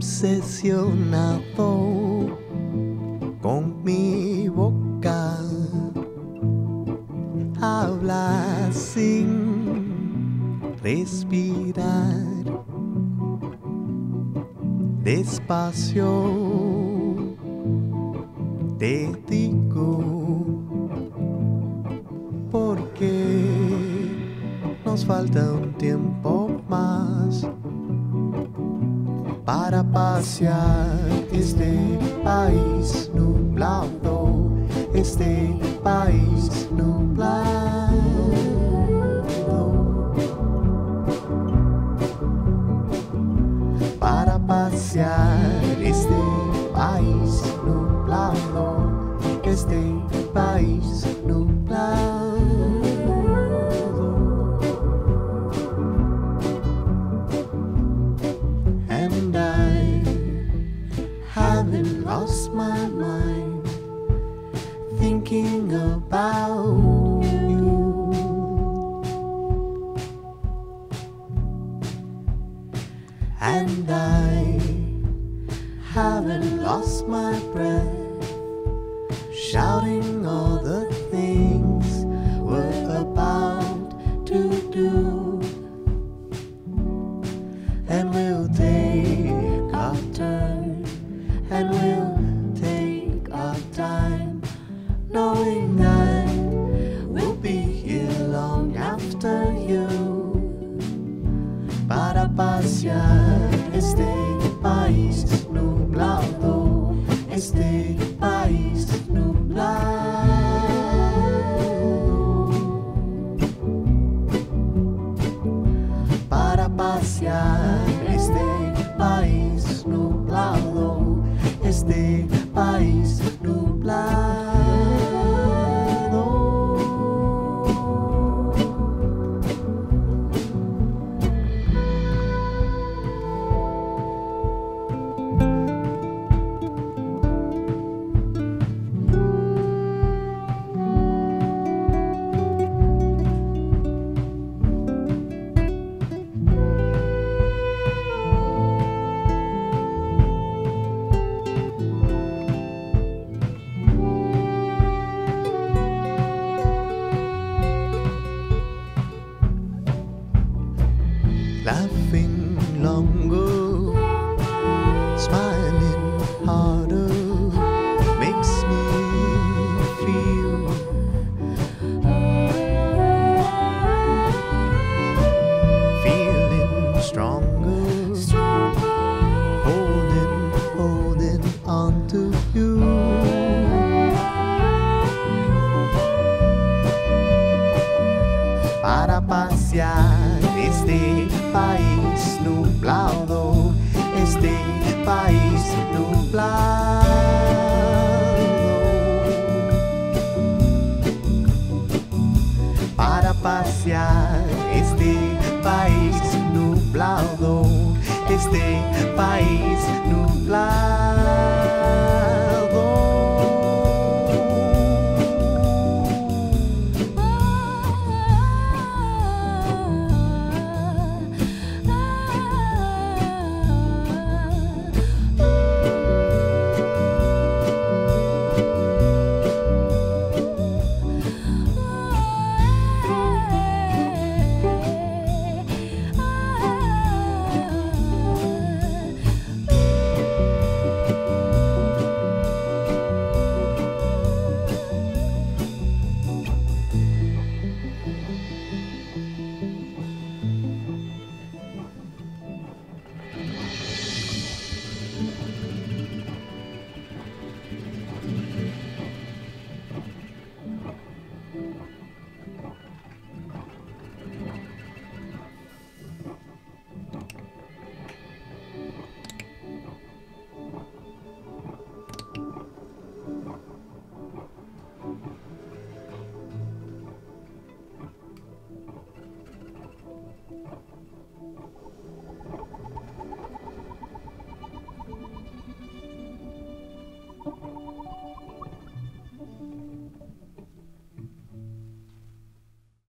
obsesionado con mi boca, habla sin respirar, despacio te digo, porque nos falta un tiempo más para pasear este país nublado, este país nublado. Para pasear este país nublado, este país nublado. Haven't lost my mind thinking about you, and I haven't lost my breath shouting all the things we're about to do, and we'll take our turn. And we'll take our time, knowing that we'll be here long after you. Para pasear este país nublado, este país nublado. Para pasear este país nublado, este país nublado. Laughing longer, smiling harder, makes me feel feeling stronger, holding on to you. Para pasear este país nublado, este país nublado. Para pasear este país nublado, este país nublado.